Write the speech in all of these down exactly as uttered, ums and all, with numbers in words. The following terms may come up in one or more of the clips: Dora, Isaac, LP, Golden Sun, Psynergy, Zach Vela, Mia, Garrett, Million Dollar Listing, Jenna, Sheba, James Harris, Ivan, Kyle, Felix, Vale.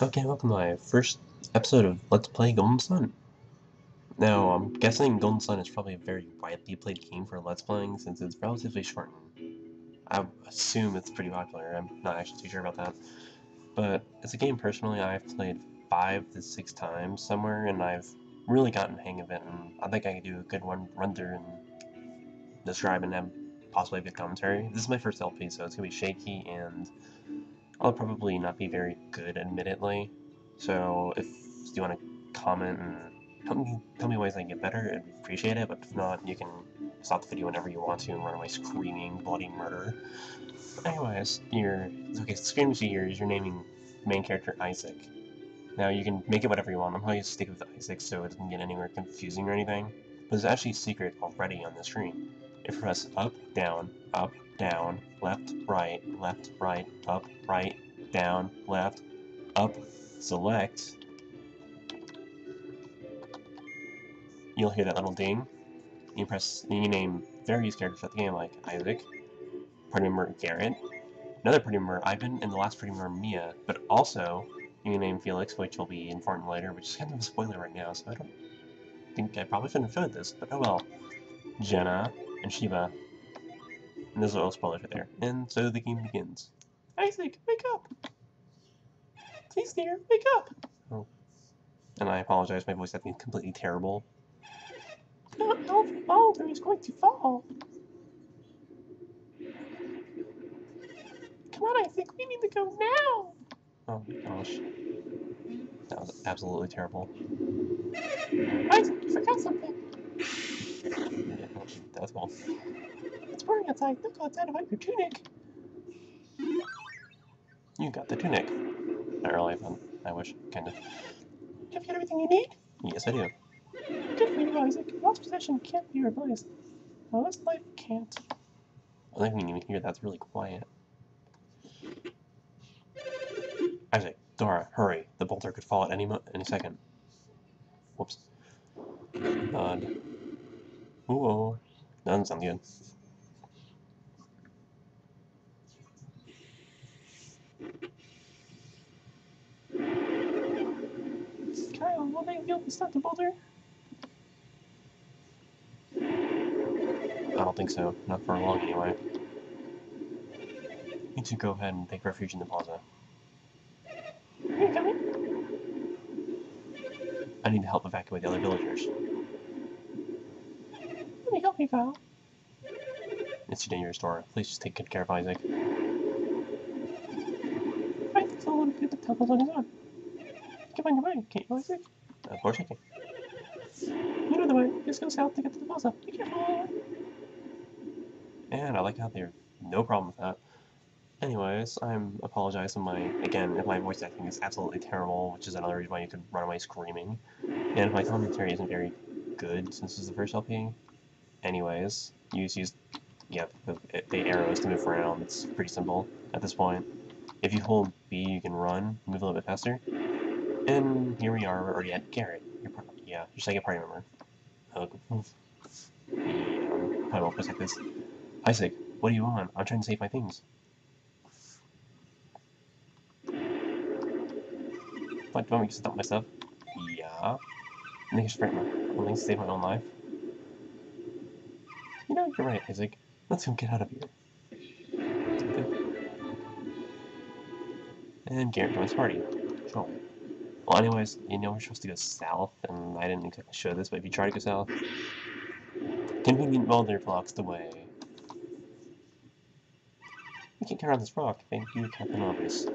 Okay, welcome to my first episode of Let's Play Golden Sun. Now, I'm guessing Golden Sun is probably a very widely played game for Let's Playing since it's relatively short. I assume it's pretty popular, I'm not actually too sure about that. But as a game personally, I've played five to six times somewhere, and I've really gotten the hang of it, and I think I can do a good one run through and describe and have possibly a good commentary. This is my first L P, so it's going to be shaky, and I'll probably not be very good, admittedly. So if you want to comment and tell me, tell me ways I can get better, I'd appreciate it. But if not, you can stop the video whenever you want to and run away screaming bloody murder. But anyways, your okay, screen here is your naming main character Isaac. Now you can make it whatever you want. I'm going to stick with Isaac so it doesn't get anywhere confusing or anything. But there's actually a secret already on the screen. If you press up, down, up, down, left, right, left, right, up, right, down, left, up, select, you'll hear that little ding. You press, you name various characters at the game, like Isaac, party member Garrett, another party member Ivan, and the last party member Mia, but also you can name Felix, which will be important later, which is kind of a spoiler right now, so I don't think I probably shouldn't have showed this, but oh well. Jenna and Sheba. And there's a little spoiler right there. And so the game begins. Isaac, wake up! Please, dear, wake up! Oh. And I apologize, my voice has been completely terrible. No, don't fall, or he's going to fall! Come on, Isaac, we need to go now! Oh my gosh. That was absolutely terrible. Isaac, you forgot something! Yeah, that was cool. It's pouring outside. Don't go outside and wipe your tunic. You got the tunic. Not really fun. I wish, kind of. Have you got everything you need? Yes, I do. Good for you, Isaac. Lost possession can't be replaced. Lost life can't. I don't think you can hear that's really quiet. Isaac, Dora, hurry. The boulder could fall at any mo any second. Whoops. God. Ooh, that doesn't sound good. Kyle, will they be able to stop the boulder? I don't think so. Not for long, anyway. You two go ahead and take refuge in the plaza. Are you coming? I need to help evacuate the other villagers. Let me help you, Kyle. It's too dangerous, Dora. Please just take good care of Isaac. Isaac's all wanted to get the pebbles on his arm. Come on your way, can't you, Isaac? Of course I can. You know the way. Just go south to get to the plaza. Be careful. And I like how they're no problem with that. Anyways, I'm apologizing my again if my voice acting is absolutely terrible, which is another reason why you could run away screaming. And if my commentary isn't very good since this is the first L P. Anyways, you just use yeah, the, the arrows to move around. It's pretty simple at this point. If you hold B, you can run, move a little bit faster. And here we are, we're already at Garrett. You're part, yeah, you're second party member. Uh, yeah, I won't protect this. Isaac, what do you want? I'm trying to save my things. What, do I want me to stop myself? Yeah. I think I should break my own things to save my own life. You know, you're right, Isaac. Let's go get out of here. And Garrett joins the party. Sure. Well, anyways, you know we're supposed to go south, and I didn't show this, but if you try to go south, convenient boulder blocks the way. We can't get around this rock. Thank you, Captain Obvious.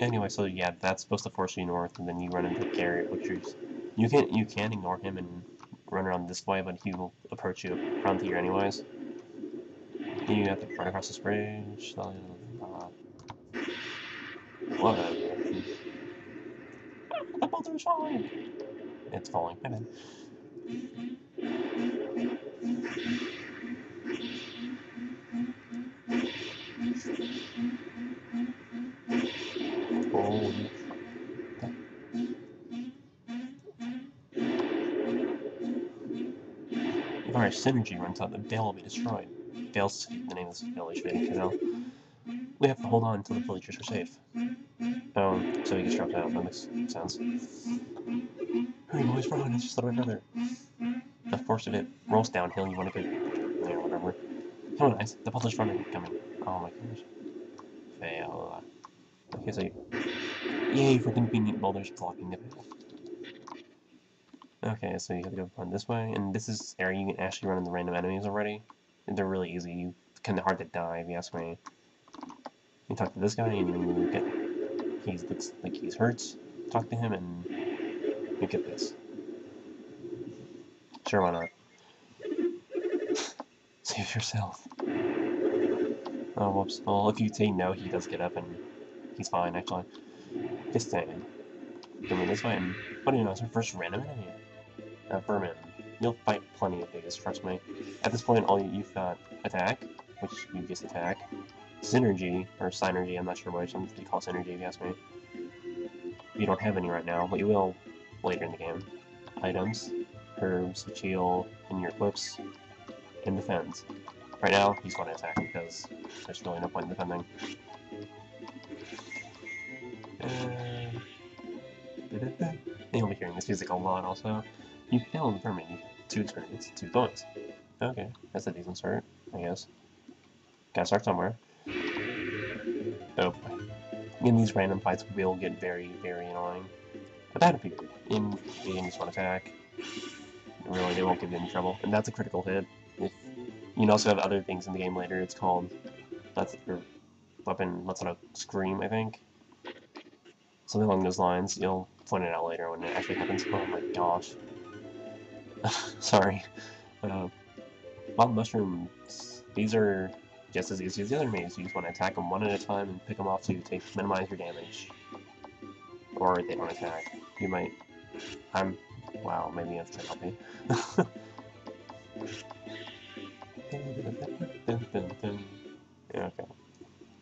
Anyway, so yeah, that's supposed to force you north, and then you run into Garrett, which is you can you can ignore him and run around this way, but he will approach you around here anyways. You have to run across this bridge. Blah, blah, blah. What? Ah, the boulder is falling! It's falling. My bad. Oh. If our synergy runs out, the Vale will be destroyed. Vale's the name of this village, because we have to hold on until the villagers are safe. Oh, so he gets dropped out. That makes sense. Hey, boys, Brian, I just thought of another. Of course, if it rolls downhill, you want to get there, whatever. Come on, guys. The puzzle's running. Coming. Oh my gosh. Fail. Okay, so. Yay for convenient boulders blocking the path. Okay, so you have to go run this way, and this is area you can actually run into random enemies already. They're really easy. You kind of hard to die, if you ask me. You talk to this guy, and you get. He looks like he's hurt. Talk to him, and you get this. Sure, why not? Save yourself. Oh, whoops. Well, if you say no, he does get up, and he's fine, actually. This thing. Give me this way, and what do you know? It's our first random enemy. Uh, vermin. You'll fight plenty of these, trust me. At this point, all you, you've got attack, which you just attack. Synergy, or Synergy, I'm not sure which, I'm call it Synergy if you ask me. You don't have any right now, but you will later in the game. Items, herbs, heal, and your equips, and defends. Right now, he's going to attack because there's really no point in defending. Uh, you'll be hearing this music a lot also. You failed the permanent, two experience, two points. Okay, that's a decent start, I guess. Gotta start somewhere. Oh. In these random fights will get very, very annoying. But that'll be good. In the game, just one attack. Really, they won't get you in trouble. And that's a critical hit. If you can also have other things in the game later. It's called Let's or Weapon Let's Not Scream, I think. Something along those lines. You'll point it out later when it actually happens. Oh my gosh. Sorry. Uh, Wild Mushrooms. These are just as easy as the other mains. You just want to attack them one at a time and pick them off so you take minimize your damage. Or they don't attack. You might. I'm. Wow, maybe I have to help me. Yeah, okay.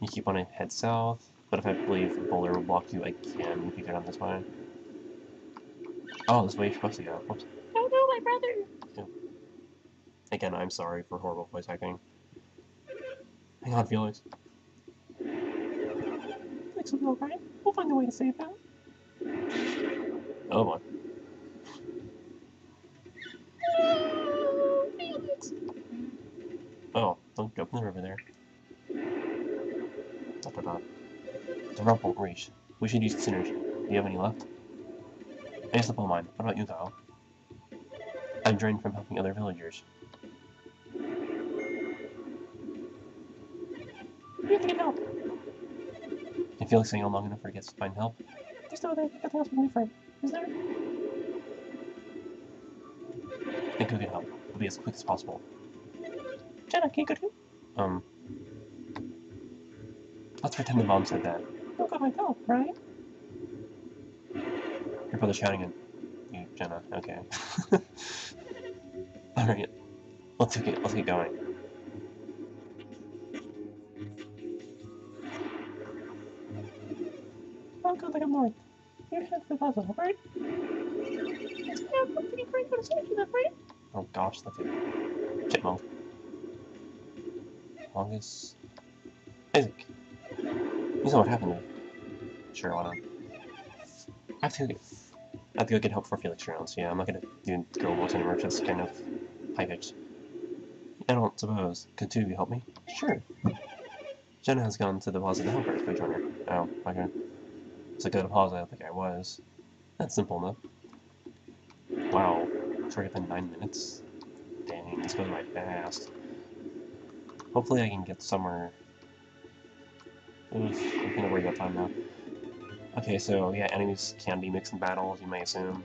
You keep on it, head south, but if I believe the boulder will block you again if you go down this way. Oh, this way you're supposed to go. Whoops. Oh no, my brother! Yeah. Again, I'm sorry for horrible voice acting. Hang on, Felix. Felix will be alright. We'll find a way to save that. Oh my. Oh, Felix! Oh, don't jump in the river there. Up or not. The rope won't reach. We should use the synergy. Do you have any left? I used up all mine. What about you, Kyle? I'm drained from helping other villagers. You can get help! And Felix hanging on long enough for to find help. There's no other, nothing else we can do for him, is there? I think we can help. We'll be as quick as possible. Jenna, can you go too? Um. Let's pretend the mom said that. You'll got my help, right? Your brother's shouting at you, Jenna. Okay. Alright. Let's get, let's get going. Go like I'm north. You're headed for the puzzle, right? It's not something you bring for the safety, that's right? Oh gosh, that's it. Chipmunk. Longest. Isaac. You know what happened to me. Sure, why not? I have to go get, I have to go get help for Felix rounds. Yeah, I'm not gonna do girl voice anymore, just kind of high pitched. I don't suppose. Could two of you help me? Sure. Jenna has gone to the plaza to help her, if we join her. Oh, okay. So go to pause, I don't think I was. That's simple enough. Wow, it's already been nine minutes. Dang, this goes by fast. Hopefully I can get somewhere. Oof, I'm kind of worried about time now. Okay, so yeah, enemies can be mixed in battles, you may assume.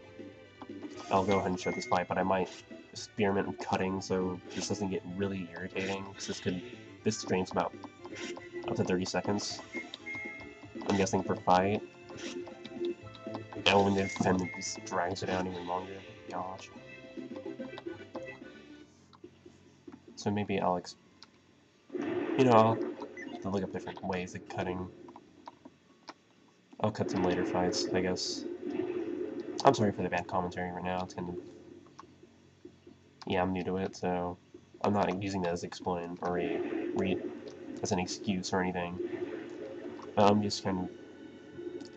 I'll go ahead and show this fight, but I might experiment with cutting so this doesn't get really irritating, because this could this streams about up to thirty seconds. I'm guessing for fight. Oh, and then it just drags it down even longer. Gosh. So maybe I'll ex- You know, I'll have to look up different ways of cutting. I'll cut some later fights, I guess. I'm sorry for the bad commentary right now. It's kind of. Yeah, I'm new to it, so I'm not using that as explain or a re as an excuse or anything. I'm um, just kind of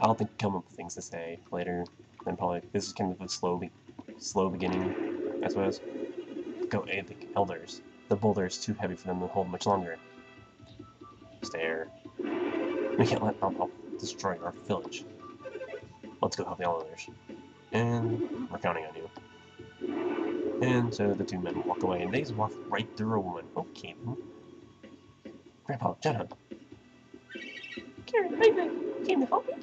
I'll think come up with things to say later. Then probably this is kind of a slow, be slow beginning, I suppose. Go epic elders. The boulder is too heavy for them to hold much longer. Stare. We can't let them help destroy our village. Let's go help the elders. And we're counting on you. And so the two men walk away, and they just walk right through a woman. Okay. Grandpa, Jenna. Garrett, Ivan, came to help me?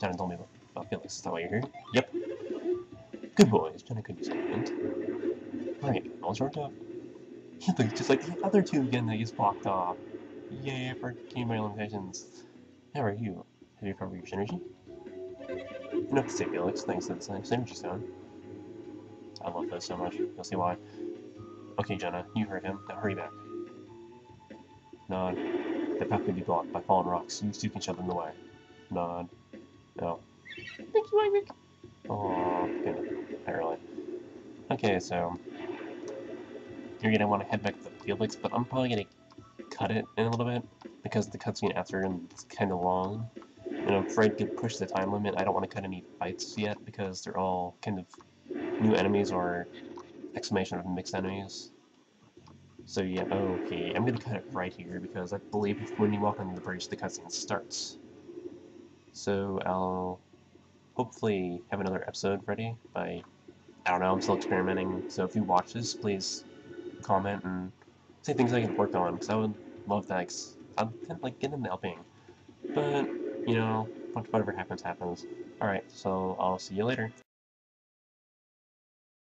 Jenna told me about Felix. Is that why you're here? Yep. Good boys. Jenna could use a hint. Alright, all charged up. He looks just like the other two again that you just blocked off. Yay, I forgot my limitations. How are you? Have you covered your synergy? Enough to say Felix, thanks to the Synergy Stone. I love those so much. You'll see why. Okay, Jenna, you heard him. Now hurry back. Nod. The path could be blocked by fallen rocks. You two can shove them in the way. Nod. No. Thank you, Isaac. Oh, good. Not really. Okay, so you're gonna want to head back to Felix, but I'm probably gonna cut it in a little bit because the cutscene after him is kind of long, and I'm afraid to push the time limit. I don't want to cut any fights yet because they're all kind of new enemies or exclamation of mixed enemies. So yeah, okay, I'm gonna cut it right here because I believe when you walk on the bridge, the cutscene starts. So I'll hopefully have another episode ready by, I don't know, I'm still experimenting. So if you watch this, please comment and say things I can work on, because I would love that. I'm kind of like getting into helping, but you know, whatever happens, happens. Alright, so I'll see you later.